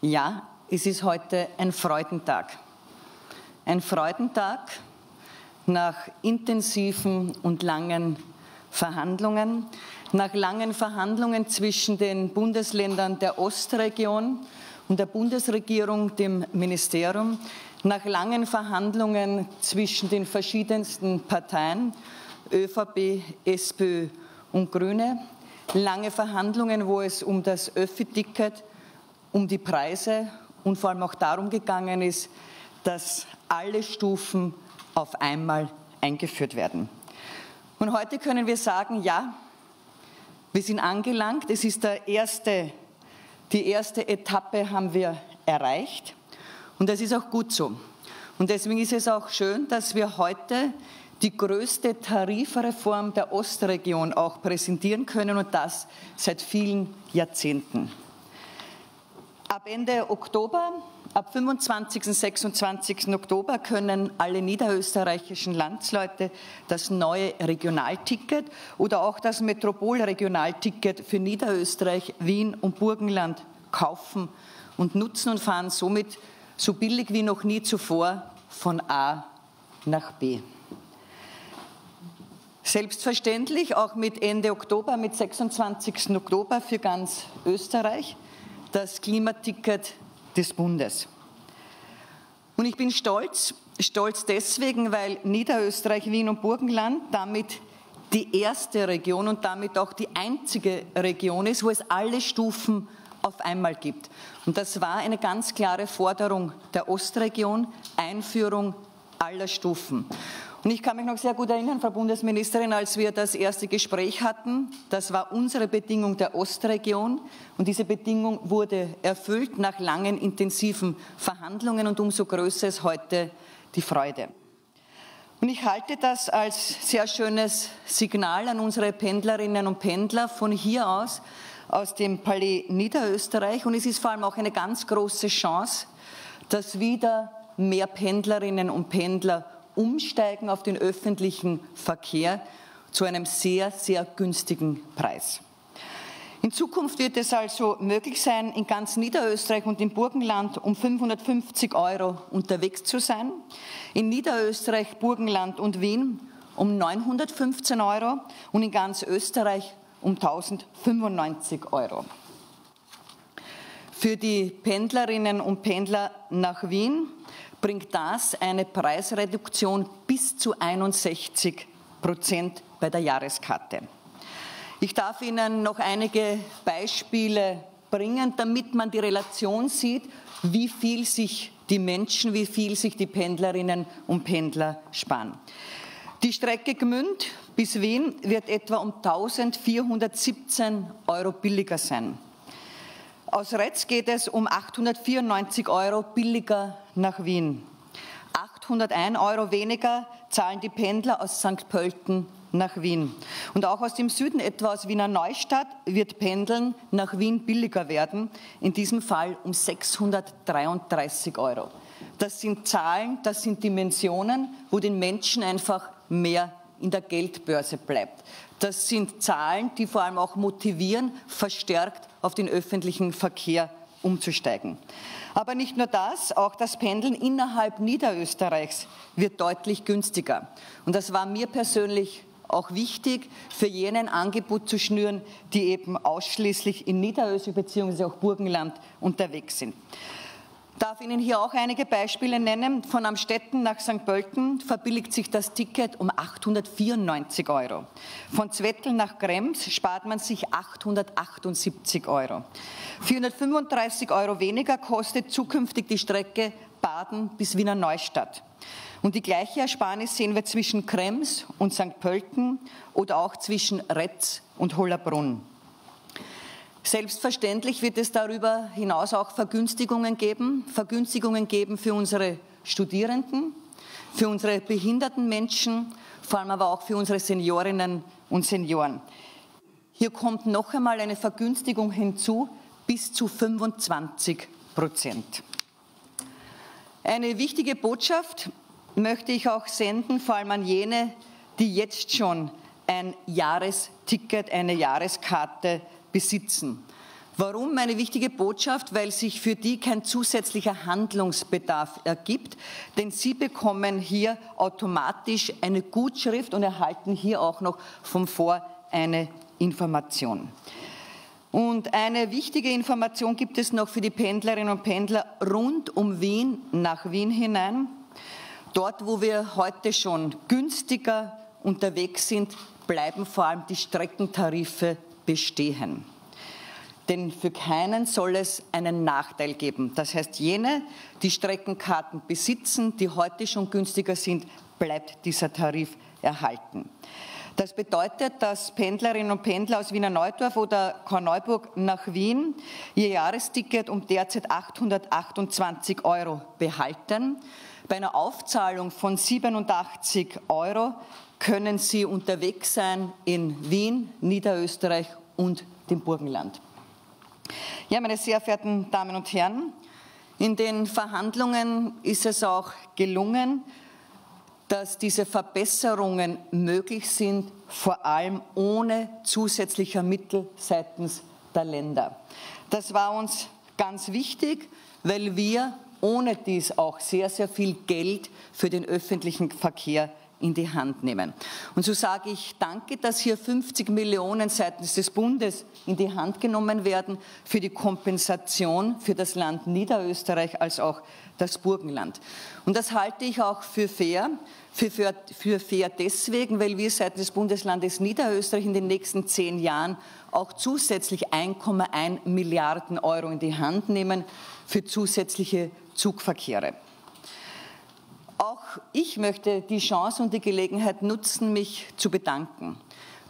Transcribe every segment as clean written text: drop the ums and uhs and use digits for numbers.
Ja, es ist heute ein Freudentag. Ein Freudentag nach intensiven und langen Verhandlungen, nach langen Verhandlungen zwischen den Bundesländern der Ostregion und der Bundesregierung, dem Ministerium, nach langen Verhandlungen zwischen den verschiedensten Parteien, ÖVP, SPÖ und Grüne, lange Verhandlungen, wo es um das Öffi-Ticket, um die Preise und vor allem auch darum gegangen ist, dass alle Stufen auf einmal eingeführt werden. Und heute können wir sagen, ja, wir sind angelangt. Es ist die erste Etappe haben wir erreicht. Und das ist auch gut so. Und deswegen ist es auch schön, dass wir heute die größte Tarifreform der Ostregion auch präsentieren können und das seit vielen Jahrzehnten. Ab Ende Oktober, ab 25. und 26. Oktober können alle niederösterreichischen Landsleute das neue Regionalticket oder auch das Metropolregionalticket für Niederösterreich, Wien und Burgenland kaufen und nutzen und fahren somit so billig wie noch nie zuvor von A nach B. Selbstverständlich auch mit Ende Oktober, mit 26. Oktober für ganz Österreich, das Klimaticket des Bundes. Und ich bin stolz deswegen, weil Niederösterreich, Wien und Burgenland damit die erste Region und damit auch die einzige Region ist, wo es alle Stufen auf einmal gibt. Und das war eine ganz klare Forderung der Ostregion, Einführung aller Stufen. Und ich kann mich noch sehr gut erinnern, Frau Bundesministerin, als wir das erste Gespräch hatten, das war unsere Bedingung der Ostregion und diese Bedingung wurde erfüllt nach langen, intensiven Verhandlungen und umso größer ist heute die Freude. Und ich halte das als sehr schönes Signal an unsere Pendlerinnen und Pendler von hier aus dem Palais Niederösterreich und es ist vor allem auch eine ganz große Chance, dass wieder mehr Pendlerinnen und Pendler umsteigen auf den öffentlichen Verkehr zu einem sehr, sehr günstigen Preis. In Zukunft wird es also möglich sein, in ganz Niederösterreich und im Burgenland um 550 € unterwegs zu sein, in Niederösterreich, Burgenland und Wien um 915 € und in ganz Österreich um 1095 €. Für die Pendlerinnen und Pendler nach Wien bringt das eine Preisreduktion bis zu 61% bei der Jahreskarte. Ich darf Ihnen noch einige Beispiele bringen, damit man die Relation sieht, wie viel sich die Menschen, wie viel sich die Pendlerinnen und Pendler sparen. Die Strecke Gmünd bis Wien wird etwa um 1417 € billiger sein. Aus Retz geht es um 894 € billiger nach Wien. 801 € weniger zahlen die Pendler aus St. Pölten nach Wien. Und auch aus dem Süden, etwa aus Wiener Neustadt, wird Pendeln nach Wien billiger werden, in diesem Fall um 633 €. Das sind Zahlen, das sind Dimensionen, wo den Menschen einfach mehr in der Geldbörse bleibt. Das sind Zahlen, die vor allem auch motivieren, verstärkt auf den öffentlichen Verkehr umzusteigen. Aber nicht nur das, auch das Pendeln innerhalb Niederösterreichs wird deutlich günstiger. Und das war mir persönlich auch wichtig, für jenen Angebot zu schnüren, die eben ausschließlich in Niederösterreich bzw. auch Burgenland unterwegs sind. Ich darf Ihnen hier auch einige Beispiele nennen. Von Amstetten nach St. Pölten verbilligt sich das Ticket um 894 €. Von Zwettl nach Krems spart man sich 878 €. 435 € weniger kostet zukünftig die Strecke Baden bis Wiener Neustadt. Und die gleiche Ersparnis sehen wir zwischen Krems und St. Pölten oder auch zwischen Retz und Hollabrunn. Selbstverständlich wird es darüber hinaus auch Vergünstigungen geben für unsere Studierenden, für unsere behinderten Menschen, vor allem aber auch für unsere Seniorinnen und Senioren. Hier kommt noch einmal eine Vergünstigung hinzu, bis zu 25%. Eine wichtige Botschaft möchte ich auch senden, vor allem an jene, die jetzt schon ein Jahresticket, eine Jahreskarte besitzen. Warum eine wichtige Botschaft? Weil sich für die kein zusätzlicher Handlungsbedarf ergibt, denn sie bekommen hier automatisch eine Gutschrift und erhalten hier auch noch vom Fonds eine Information. Und eine wichtige Information gibt es noch für die Pendlerinnen und Pendler rund um Wien, nach Wien hinein. Dort, wo wir heute schon günstiger unterwegs sind, bleiben vor allem die Streckentarife bestehen. Denn für keinen soll es einen Nachteil geben. Das heißt, jene, die Streckenkarten besitzen, die heute schon günstiger sind, bleibt dieser Tarif erhalten. Das bedeutet, dass Pendlerinnen und Pendler aus Wiener Neudorf oder Korneuburg nach Wien ihr Jahresticket um derzeit 828 € behalten. Bei einer Aufzahlung von 87 € können sie unterwegs sein in Wien, Niederösterreich und dem Burgenland. Ja, meine sehr verehrten Damen und Herren, in den Verhandlungen ist es auch gelungen, dass diese Verbesserungen möglich sind, vor allem ohne zusätzlicher Mittel seitens der Länder. Das war uns ganz wichtig, weil wir ohne dies auch sehr, sehr viel Geld für den öffentlichen Verkehr in die Hand nehmen. Und so sage ich danke, dass hier 50 Millionen seitens des Bundes in die Hand genommen werden für die Kompensation für das Land Niederösterreich als auch das Burgenland. Und das halte ich auch für fair. Für fair deswegen, weil wir seitens des Bundeslandes Niederösterreich in den nächsten 10 Jahren auch zusätzlich 1,1 Milliarden € in die Hand nehmen für zusätzliche Zugverkehre. Auch ich möchte die Chance und die Gelegenheit nutzen, mich zu bedanken.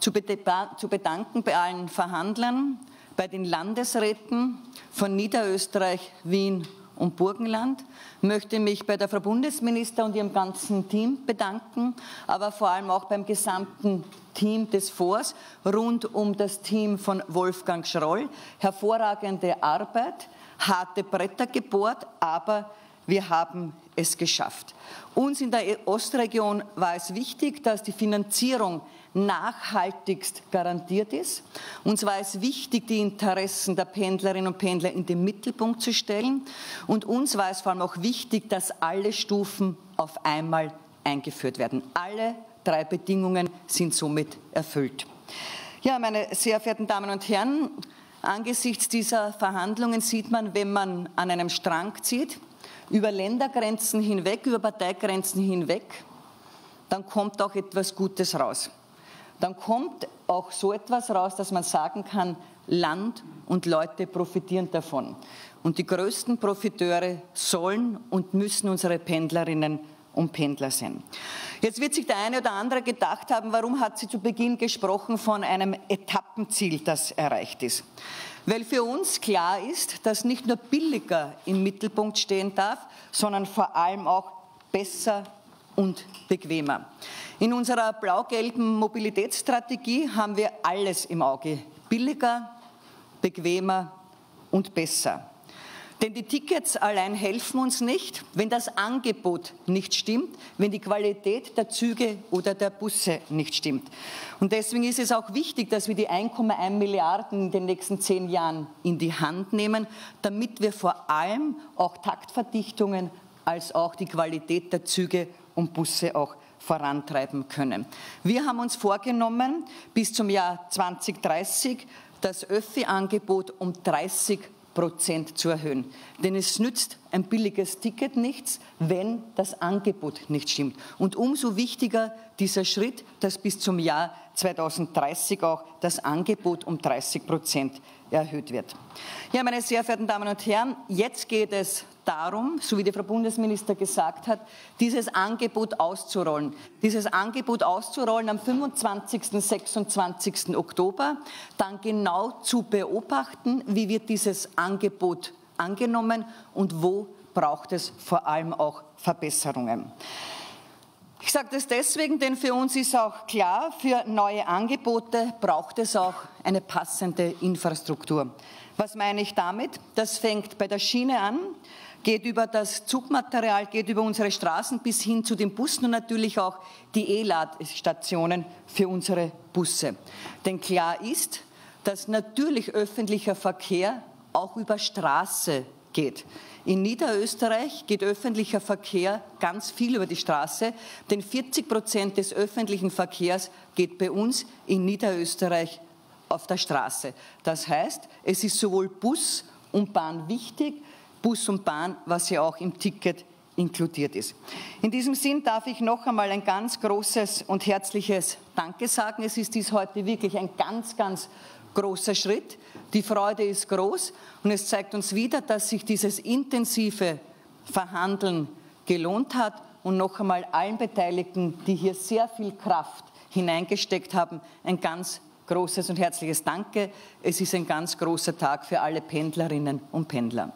Zu bedanken bei allen Verhandlern, bei den Landesräten von Niederösterreich, Wien und Burgenland. Möchte mich bei der Frau Bundesminister und ihrem ganzen Team bedanken, aber vor allem auch beim gesamten Team des Fonds, rund um das Team von Wolfgang Schroll. Hervorragende Arbeit, harte Bretter gebohrt, aber wir haben es geschafft. Uns in der Ostregion war es wichtig, dass die Finanzierung nachhaltigst garantiert ist. Uns war es wichtig, die Interessen der Pendlerinnen und Pendler in den Mittelpunkt zu stellen. Und uns war es vor allem auch wichtig, dass alle Stufen auf einmal eingeführt werden. Alle 3 Bedingungen sind somit erfüllt. Ja, meine sehr verehrten Damen und Herren, angesichts dieser Verhandlungen sieht man, wenn man an einem Strang zieht, über Ländergrenzen hinweg, über Parteigrenzen hinweg, dann kommt auch etwas Gutes raus. Dann kommt auch so etwas raus, dass man sagen kann, Land und Leute profitieren davon. Und die größten Profiteure sollen und müssen unsere Pendlerinnen und Pendler sein. Jetzt wird sich der eine oder andere gedacht haben, warum hat sie zu Beginn gesprochen von einem Etappenziel, das erreicht ist. Weil für uns klar ist, dass nicht nur billiger im Mittelpunkt stehen darf, sondern vor allem auch besser und bequemer. In unserer blau-gelben Mobilitätsstrategie haben wir alles im Auge. Billiger, bequemer und besser. Denn die Tickets allein helfen uns nicht, wenn das Angebot nicht stimmt, wenn die Qualität der Züge oder der Busse nicht stimmt. Und deswegen ist es auch wichtig, dass wir die 1,1 Milliarden in den nächsten 10 Jahren in die Hand nehmen, damit wir vor allem auch Taktverdichtungen als auch die Qualität der Züge und Busse auch vorantreiben können. Wir haben uns vorgenommen, bis zum Jahr 2030 das Öffi-Angebot um 30% zu erhöhen. Denn es nützt ein billiges Ticket nichts, wenn das Angebot nicht stimmt. Und umso wichtiger dieser Schritt, dass bis zum Jahr 2030 auch das Angebot um 30% erhöht wird. Ja, meine sehr verehrten Damen und Herren, jetzt geht es darum, so wie die Frau Bundesminister gesagt hat, dieses Angebot auszurollen. Dieses Angebot auszurollen am 25. und 26. Oktober, dann genau zu beobachten, wie wird dieses Angebot angenommen und wo braucht es vor allem auch Verbesserungen. Ich sage das deswegen, denn für uns ist auch klar, für neue Angebote braucht es auch eine passende Infrastruktur. Was meine ich damit? Das fängt bei der Schiene an, geht über das Zugmaterial, geht über unsere Straßen bis hin zu den Bussen und natürlich auch die E-Ladestationen für unsere Busse. Denn klar ist, dass natürlich öffentlicher Verkehr auch über Straße geht. In Niederösterreich geht öffentlicher Verkehr ganz viel über die Straße, denn 40% des öffentlichen Verkehrs geht bei uns in Niederösterreich auf der Straße. Das heißt, es ist sowohl Bus und Bahn wichtig, Bus und Bahn, was ja auch im Ticket inkludiert ist. In diesem Sinn darf ich noch einmal ein ganz großes und herzliches Danke sagen. Es ist dies heute wirklich ein ganz, ganz großer Schritt. Die Freude ist groß und es zeigt uns wieder, dass sich dieses intensive Verhandeln gelohnt hat und noch einmal allen Beteiligten, die hier sehr viel Kraft hineingesteckt haben, ein ganz großes und herzliches Danke. Es ist ein ganz großer Tag für alle Pendlerinnen und Pendler.